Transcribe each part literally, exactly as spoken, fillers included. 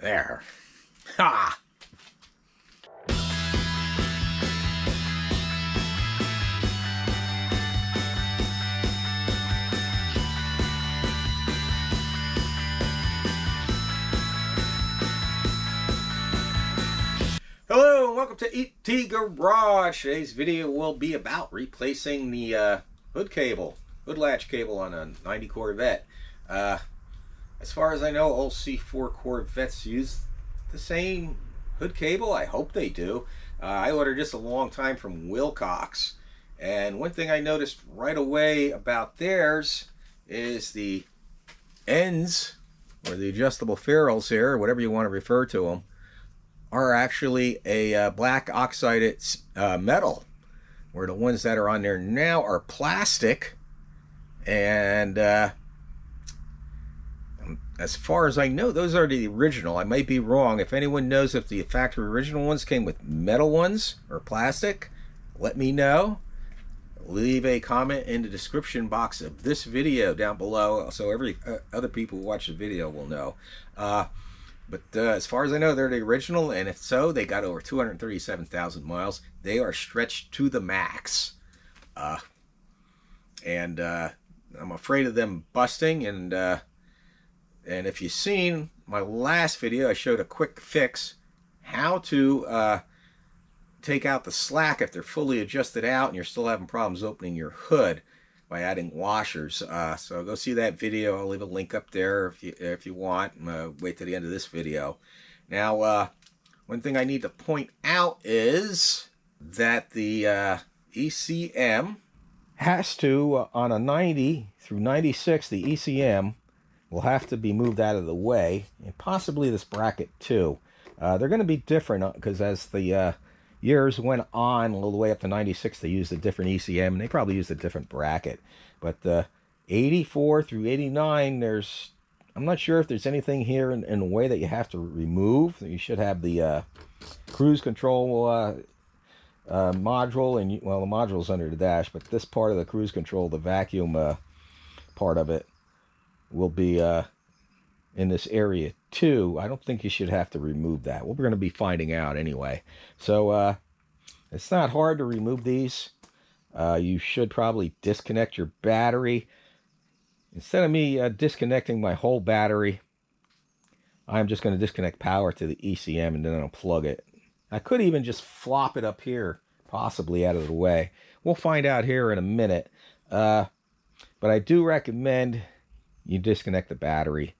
There. Ha! Hello and welcome to E T Garage. Today's video will be about replacing the uh, hood cable, hood latch cable on a ninety Corvette. Uh, as far as I know, all C four Corvettes use the same hood cable. I hope they do. Uh, I ordered this a long time from Wilcox. And one thing I noticed right away about theirs is the ends, or the adjustable ferrules here, whatever you want to refer to them, are actually a uh, black oxided uh, metal, where the ones that are on there now are plastic. And uh, as far as I know, those are the original. I might be wrong. If anyone knows if the factory original ones came with metal ones or plastic, let me know. Leave a comment in the description box of this video down below, so every uh, other people who watch the video will know. Uh, But uh, as far as I know, they're the original, and if so, they got over two hundred thirty-seven thousand miles. They are stretched to the max. Uh, and uh, I'm afraid of them busting. And, uh, and if you've seen my last video, I showed a quick fix, how to uh, take out the slack if they're fully adjusted out and you're still having problems opening your hood, by adding washers. Uh, so go see that video. I'll leave a link up there if you, if you want. Uh, wait till the end of this video. Now, uh, one thing I need to point out is that the uh, E C M has to, uh, on a ninety through ninety-six, the E C M will have to be moved out of the way, and possibly this bracket too. Uh, they're going to be different, because as the uh, years went on, all the way up to ninety-six, they used a different E C M, and they probably used a different bracket. But uh, eighty-four through eighty-nine, there's, I'm not sure if there's anything here in, in a way that you have to remove. You should have the uh, cruise control uh, uh, module, and you, well, the module's under the dash, but this part of the cruise control, the vacuum uh, part of it, will be uh, in this area too. I don't think you should have to remove that. Well, we're going to be finding out anyway. So uh, it's not hard to remove these. Uh, you should probably disconnect your battery. Instead of me uh, disconnecting my whole battery, I'm just going to disconnect power to the E C M and then unplug it. I could even just flop it up here, possibly out of the way. We'll find out here in a minute. Uh, but I do recommend you disconnect the battery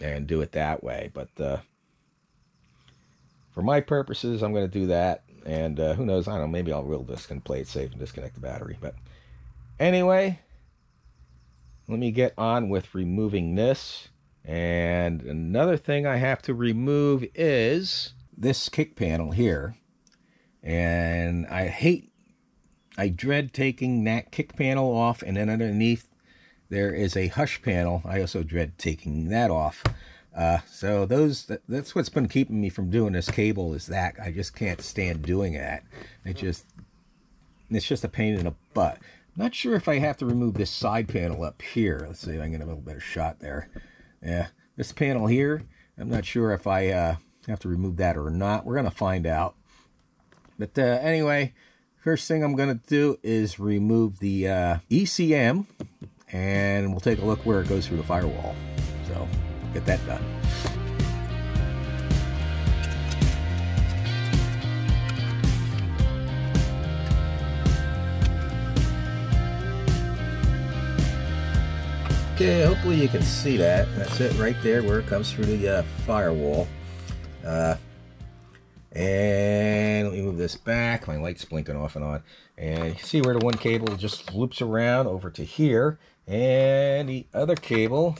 and do it that way. But uh, for my purposes, I'm going to do that. And uh, who knows, I don't know, maybe I'll real this and play it safe and disconnect the battery. But anyway, let me get on with removing this. And another thing I have to remove is this kick panel here. And I hate, I dread taking that kick panel off, and then underneath there is a hush panel. I also dread taking that off. Uh, so those that, that's what's been keeping me from doing this cable, is that I just can't stand doing that. It just, it's just a pain in the butt. Not sure if I have to remove this side panel up here. Let's see if I can get a little better shot there. Yeah, this panel here, I'm not sure if I uh, have to remove that or not. We're going to find out. But uh, anyway, first thing I'm going to do is remove the uh, E C M. And we'll take a look where it goes through the firewall. So, get that done. Okay, hopefully you can see that. That's it right there where it comes through the uh, firewall. Uh, and let me move this back. My light's blinking off and on. And you can see where the one cable just loops around over to here. And the other cable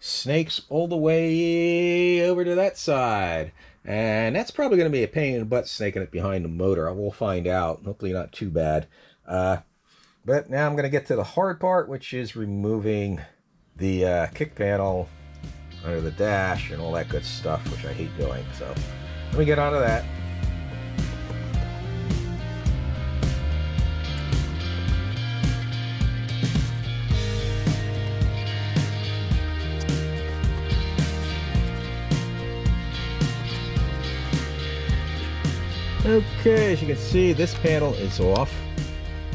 snakes all the way over to that side. And that's probably going to be a pain in the butt, snaking it behind the motor. I will find out. Hopefully not too bad. Uh, but now I'm going to get to the hard part, which is removing the uh, kick panel under the dash and all that good stuff, which I hate doing. So let me get onto that. Okay, as you can see, this panel is off.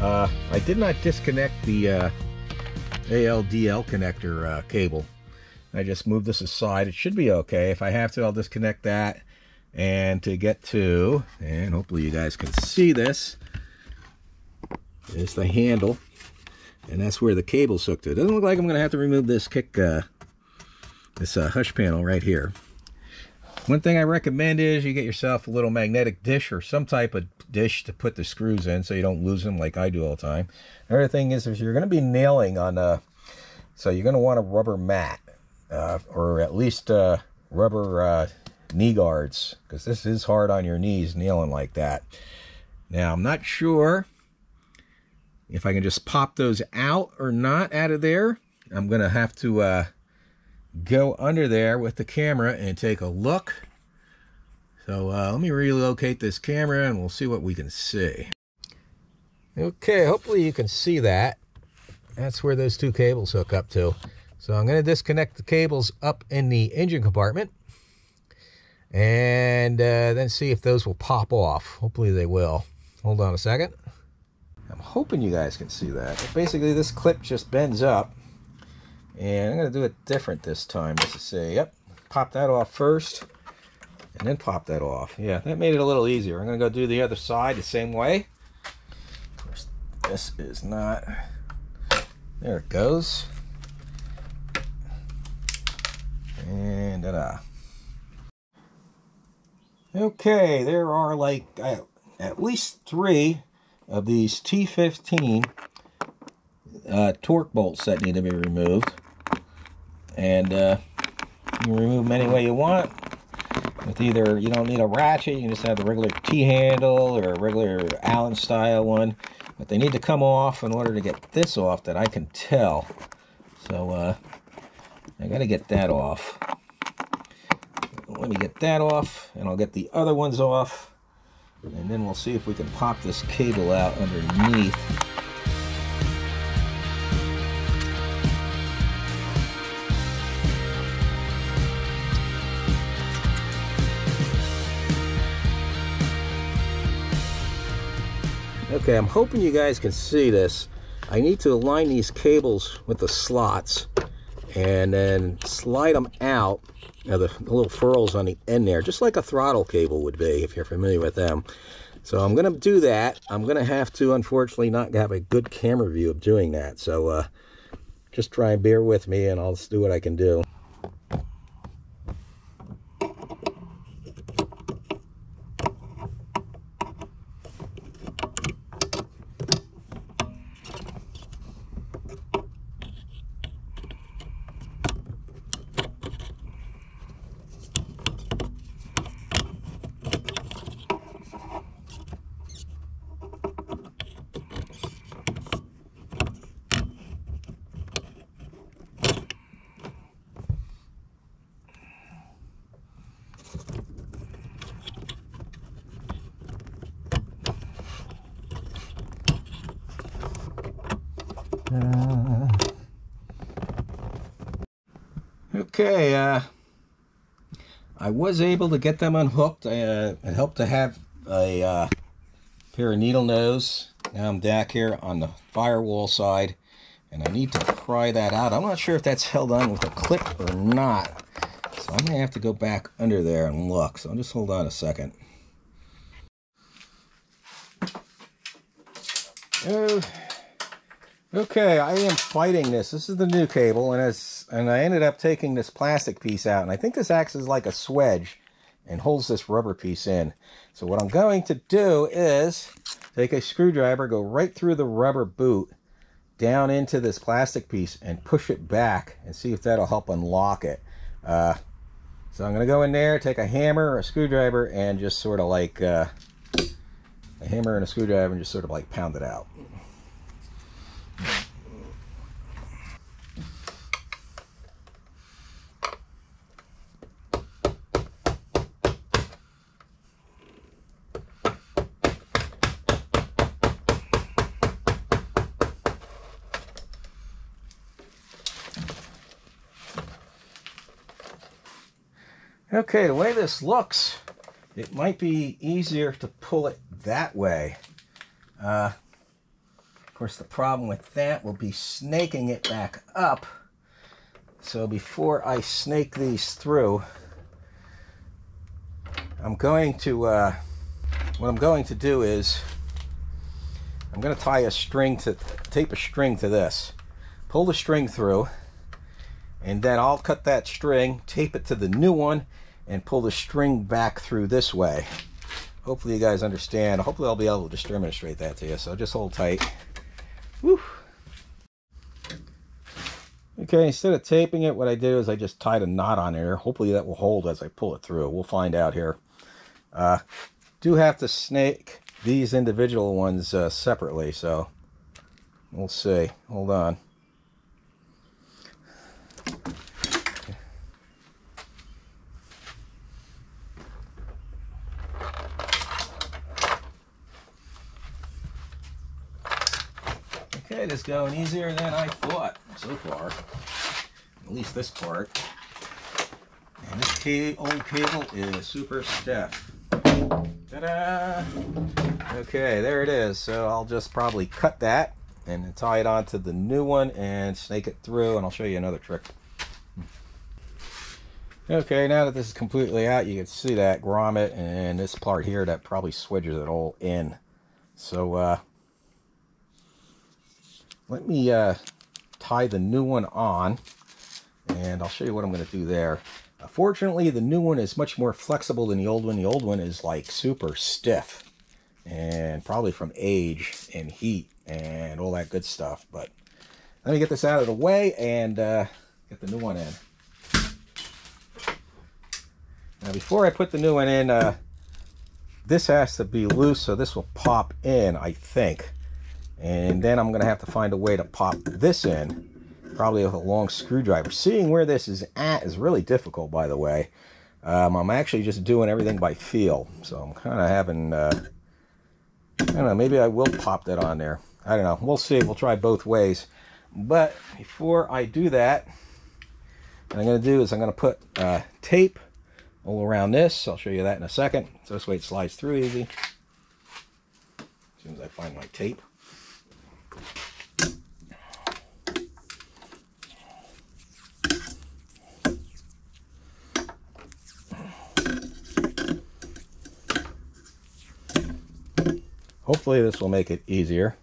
Uh, I did not disconnect the uh, A L D L connector uh, cable. I just moved this aside. It should be okay. If I have to, I'll disconnect that. And to get to, and hopefully you guys can see this, is the handle. And that's where the cable's hooked to. It doesn't look like I'm going to have to remove this kick, uh, this uh, hush panel right here. One thing I recommend is you get yourself a little magnetic dish or some type of dish to put the screws in so you don't lose them like I do all the time. Another thing is if you're going to be nailing on, uh, so you're going to want a rubber mat uh, or at least uh, rubber uh, knee guards, because this is hard on your knees nailing like that. Now, I'm not sure if I can just pop those out or not out of there. I'm going to have to... Uh, go under there with the camera and take a look. So uh, let me relocate this camera and we'll see what we can see. Okay, hopefully you can see that. That's where those two cables hook up to. So I'm going to disconnect the cables up in the engine compartment and uh, then see if those will pop off. Hopefully they will. Hold on a second. I'm hoping you guys can see that. But basically this clip just bends up. And I'm going to do it different this time. Let's just say, yep, pop that off first and then pop that off. Yeah, that made it a little easier. I'm going to go do the other side the same way. Of course, this is not... There it goes. And ta-da. Okay, there are like uh, at least three of these T fifteen uh, torque bolts that need to be removed. And uh, you can remove them any way you want. With either, you don't need a ratchet, you can just have the regular T-handle or a regular Allen-style one. But they need to come off in order to get this off that I can tell. So, uh, I gotta get that off. Let me get that off, and I'll get the other ones off. And then we'll see if we can pop this cable out underneath. Okay, I'm hoping you guys can see this. I need to align these cables with the slots and then slide them out. Now, the little furls on the end there, just like a throttle cable would be if you're familiar with them. So I'm going to do that. I'm going to have to, unfortunately, not have a good camera view of doing that. So uh, just try and bear with me and I'll just do what I can do. Okay, uh, I was able to get them unhooked. I, uh, it helped to have a uh, pair of needle nose. Now I'm back here on the firewall side, and I need to pry that out. I'm not sure if that's held on with a clip or not, so I'm going to have to go back under there and look. So I'll just hold on a second. Oh. Okay, I am fighting this. This is the new cable, and as and I ended up taking this plastic piece out, and I think this acts as like a swedge and holds this rubber piece in. So what I'm going to do is take a screwdriver, go right through the rubber boot, down into this plastic piece, and push it back, and see if that'll help unlock it. Uh, so I'm going to go in there, take a hammer or a screwdriver, and just sort of like, uh, a hammer and a screwdriver, and just sort of like pound it out. Okay, the way this looks it might be easier to pull it that way. Uh, of course, the problem with that will be snaking it back up. So before I snake these through, I'm going to, uh, what I'm going to do is, I'm going to tie a string to, tape a string to this, pull the string through, and then I'll cut that string, tape it to the new one, and pull the string back through this way. Hopefully you guys understand. Hopefully I'll be able to demonstrate that to you, so just hold tight. Woo. Okay, instead of taping it, what I did is I just tied a knot on there. Hopefully that will hold as I pull it through. We'll find out here. Uh, do have to snake these individual ones uh, separately, so we'll see. Hold on. Okay, this is going easier than I thought so far, at least this part. And this old cable is super stiff. Ta-da! Okay, there it is. So I'll just probably cut that and then tie it onto the new one and snake it through, and I'll show you another trick. Okay, now that this is completely out, you can see that grommet and this part here that probably swidges it all in. So uh, let me uh, tie the new one on, and I'll show you what I'm going to do there. Uh, fortunately, the new one is much more flexible than the old one. The old one is like super stiff, and probably from age and heat and all that good stuff. But let me get this out of the way and uh, get the new one in. Now, before I put the new one in, uh, this has to be loose, so this will pop in, I think. And then I'm going to have to find a way to pop this in, probably with a long screwdriver. Seeing where this is at is really difficult, by the way. Um, I'm actually just doing everything by feel, so I'm kind of having, uh, I don't know, maybe I will pop that on there. I don't know. We'll see. We'll try both ways. But before I do that, what I'm going to do is I'm going to put uh, tape all around this. I'll show you that in a second. So this way it slides through easy. As soon as I find my tape. Hopefully this will make it easier.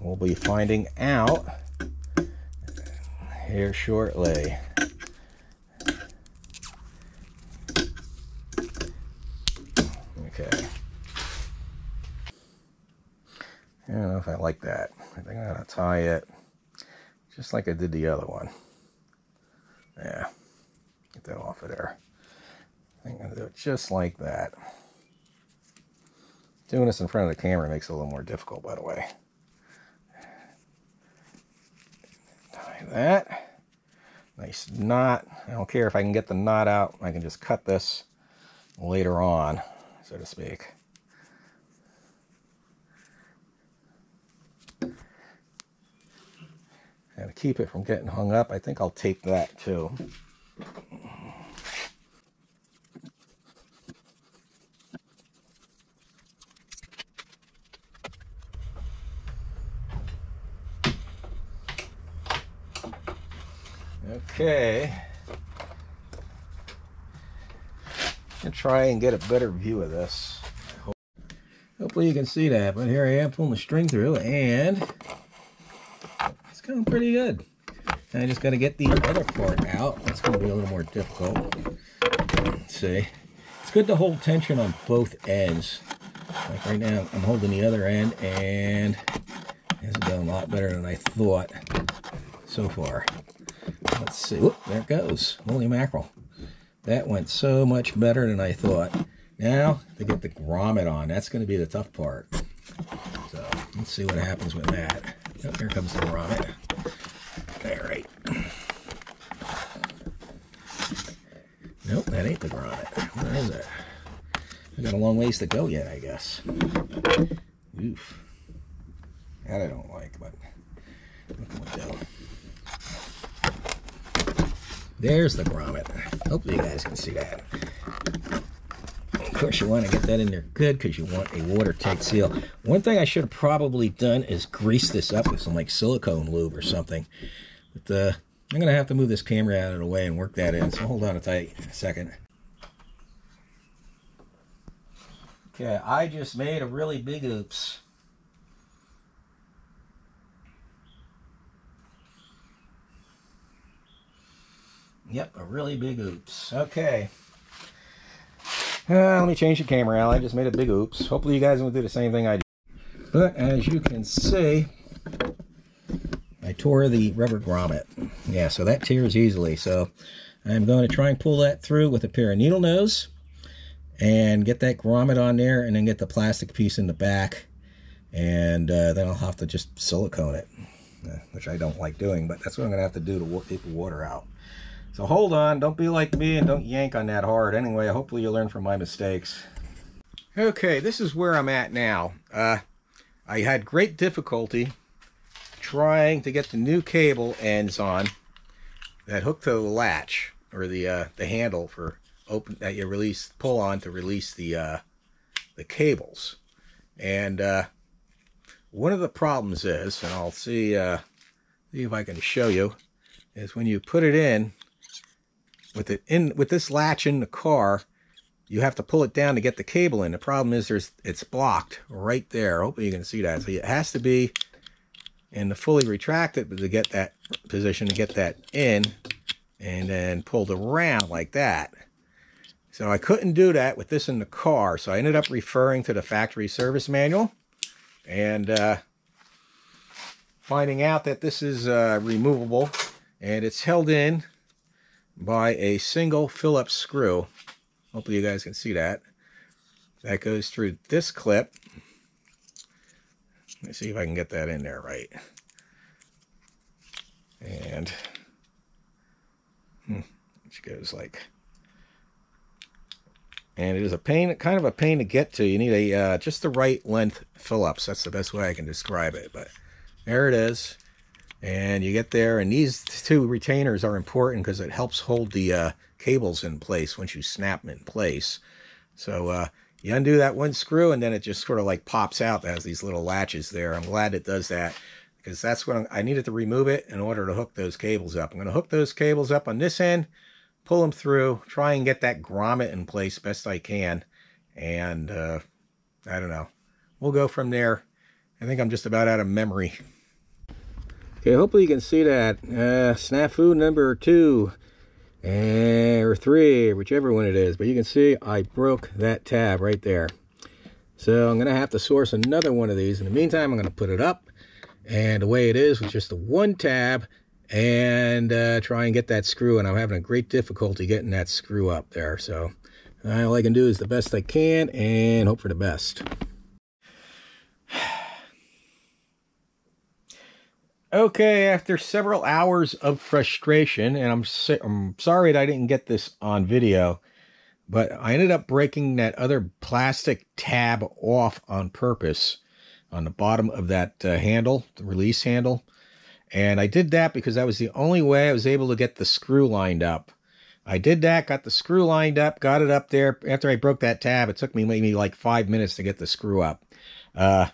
We'll be finding out here shortly. Okay. I don't know if I like that. I think I'm gonna tie it just like I did the other one. Yeah, get that off of there. I think I'm gonna do it just like that. Doing this in front of the camera makes it a little more difficult, by the way. Tie that. Nice knot. I don't care if I can get the knot out. I can just cut this later on, so to speak. And to keep it from getting hung up, I think I'll tape that too. Okay, I'm gonna try and get a better view of this. Hopefully you can see that, but here I am pulling the string through, and it's going pretty good. I just got to get the other part out. That's going to be a little more difficult. Let's see. It's good to hold tension on both ends. Like right now, I'm holding the other end, and it's done a lot better than I thought so far. Let's see. Whoop, there it goes. Holy mackerel. That went so much better than I thought. Now, to get the grommet on, that's going to be the tough part. So, let's see what happens with that. Oh, here comes the grommet. All right. Nope, that ain't the grommet. Where is it? I've got a long ways to go yet, I guess. Oof. That I don't like, but what can we do? There's the grommet. Hopefully you guys can see that. course you want to get that in there good because you want a watertight seal. One thing I should have probably done is grease this up with some like silicone lube or something. But uh, I'm going to have to move this camera out of the way and work that in. So hold on a tight second. Okay, I just made a really big oops. Yep, a really big oops. Okay. Uh, let me change the camera out. I just made a big oops. Hopefully you guys won't do the same thing I did. But as you can see, I tore the rubber grommet. Yeah, so that tears easily. So I'm going to try and pull that through with a pair of needle nose and get that grommet on there and then get the plastic piece in the back. And uh, then I'll have to just silicone it, which I don't like doing, but that's what I'm going to have to do to get the water out. So hold on, don't be like me and don't yank on that hard. Anyway, hopefully you learn from my mistakes. Okay, this is where I'm at now. Uh, I had great difficulty trying to get the new cable ends on that hook to the latch, or the uh, the handle for open that you release, pull on to release the uh, the cables. And uh, one of the problems is, and I'll see, uh, see if I can show you, is when you put it in. With it in with this latch in the car, you have to pull it down to get the cable in. The problem is there's it's blocked right there. Hopefully you can see that. So it has to be in the fully retracted to get that position, to get that in, and then pulled around like that. So I couldn't do that with this in the car. So I ended up referring to the factory service manual and uh, finding out that this is uh, removable, and it's held in by a single Phillips screw. Hopefully you guys can see that. That goes through this clip. Let me see if I can get that in there right. And hmm, which goes like, and it is a pain, kind of a pain to get to. You need a uh, just the right length Phillips. That's the best way I can describe it. But there it is. And you get there, and these two retainers are important because it helps hold the uh, cables in place once you snap them in place. So uh, you undo that one screw, and then it just sort of like pops out. It has these little latches there. I'm glad it does that because that's when I needed to remove it in order to hook those cables up. I'm going to hook those cables up on this end, pull them through, try and get that grommet in place best I can. And uh, I don't know. We'll go from there. I think I'm just about out of memory. Okay, hopefully you can see that. Uh, snafu number two, uh, or three, whichever one it is. But you can see I broke that tab right there. So I'm going to have to source another one of these. In the meantime, I'm going to put it up. And the way it is, with just the one tab, and uh, try and get that screw. And I'm having a great difficulty getting that screw up there. So uh, all I can do is the best I can and hope for the best. Okay, after several hours of frustration, and I'm, so, I'm sorry that I didn't get this on video, but I ended up breaking that other plastic tab off on purpose on the bottom of that uh, handle, the release handle. And I did that because that was the only way I was able to get the screw lined up. I did that, got the screw lined up, got it up there. After I broke that tab, it took me maybe like five minutes to get the screw up. Uh,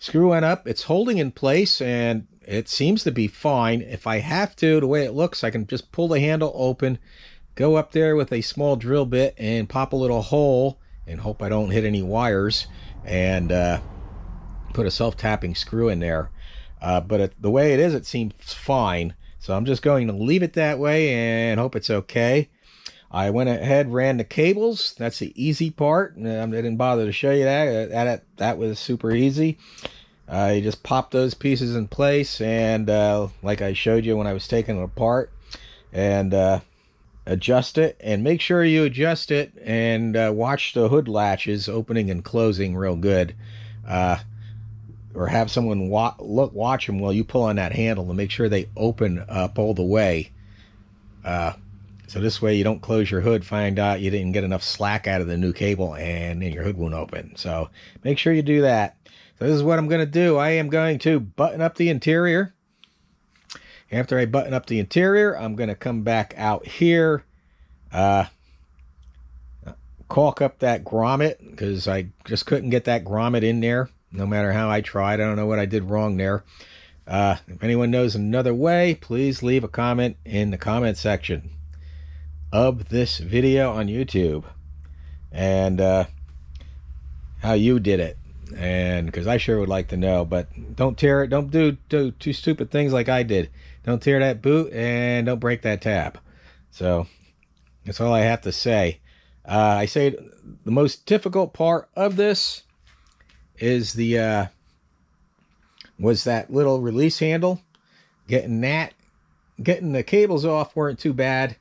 screw went up, it's holding in place, and it seems to be fine. If I have to, the way it looks, I can just pull the handle open, go up there with a small drill bit and pop a little hole and hope I don't hit any wires, and uh, put a self-tapping screw in there. Uh, but it, the way it is, it seems fine. So I'm just going to leave it that way and hope it's okay. I went ahead, ran the cables. That's the easy part. I didn't bother to show you that. That, that was super easy. I uh, just pop those pieces in place, and uh, like I showed you when I was taking it apart, and uh, adjust it, and make sure you adjust it and uh, watch the hood latches opening and closing real good, uh, or have someone wa look watch them while you pull on that handle to make sure they open up all the way, uh, so this way you don't close your hood, find out you didn't get enough slack out of the new cable, and then your hood won't open. So make sure you do that. This is what I'm going to do. I am going to button up the interior. After I button up the interior, I'm going to come back out here. Uh, caulk up that grommet, because I just couldn't get that grommet in there no matter how I tried. I don't know what I did wrong there. Uh, if anyone knows another way, please leave a comment in the comment section of this video on YouTube, and uh, how you did it, and because I sure would like to know. But don't tear it. Don't do, do two stupid things like I did. Don't tear that boot and don't break that tab. So that's all I have to say. Uh, I say the most difficult part of this is the uh, was that little release handle. Getting that, getting the cables off weren't too bad,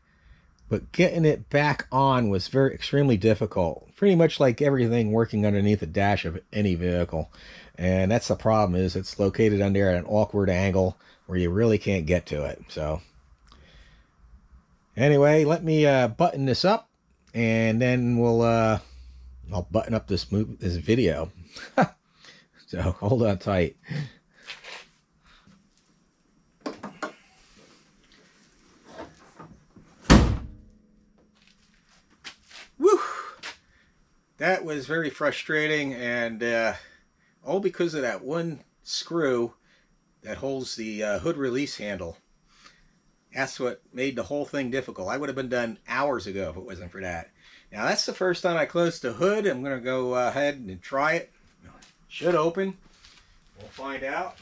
but getting it back on was very extremely difficult. Pretty much like everything working underneath the dash of any vehicle, and that's the problem, is it's located under at an awkward angle where you really can't get to it. So anyway, let me uh, button this up. And then we'll, uh, I'll button up this move, this video. So hold on tight. Woo! That was very frustrating, and uh, all because of that one screw that holds the uh, hood release handle. That's what made the whole thing difficult. I would have been done hours ago if it wasn't for that. Now, that's the first time I closed the hood. I'm going to go ahead and try it. It should open. We'll find out.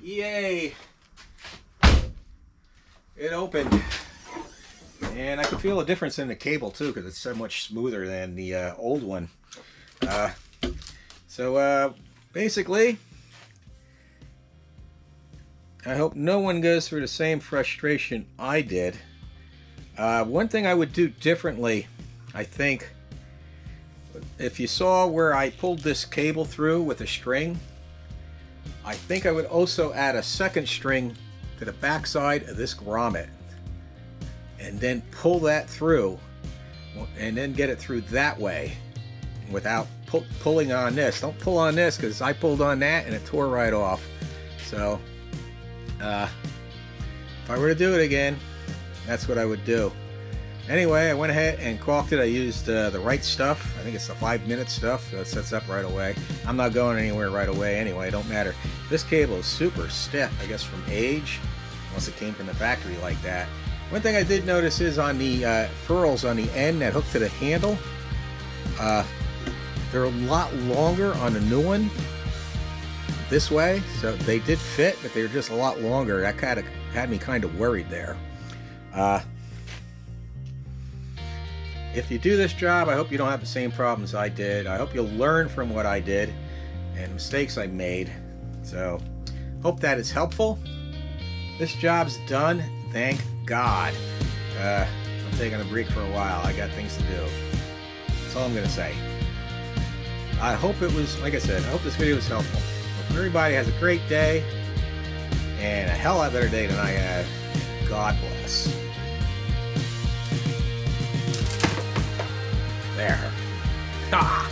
Yay! It opened. And I could feel a difference in the cable, too, because it's so much smoother than the uh, old one. Uh, so, uh, basically, I hope no one goes through the same frustration I did. Uh, one thing I would do differently, I think, if you saw where I pulled this cable through with a string, I think I would also add a second string to the backside of this grommet, and then pull that through, and then get it through that way without pull, pulling on this. Don't pull on this, because I pulled on that and it tore right off. So. Uh, if I were to do it again, that's what I would do. Anyway, I went ahead and caulked it. I used uh, the right stuff. I think it's the five minute stuff that sets up right away. I'm not going anywhere right away anyway. It don't matter. This cable is super stiff, I guess from age, unless it came from the factory like that. One thing I did notice is on the uh, furls on the end that hook to the handle, uh, they're a lot longer on the new one. This way, so they did fit, but they were just a lot longer. That kind of had me kind of worried there. Uh, if you do this job, I hope you don't have the same problems I did. I hope you'll learn from what I did and mistakes I made. So, hope that is helpful. This job's done, thank God. Uh, I'm taking a break for a while. I got things to do. That's all I'm gonna say. I hope it was, like I said, I hope this video was helpful. Everybody has a great day, and a hell of a better day than I had. God bless. There. Ah.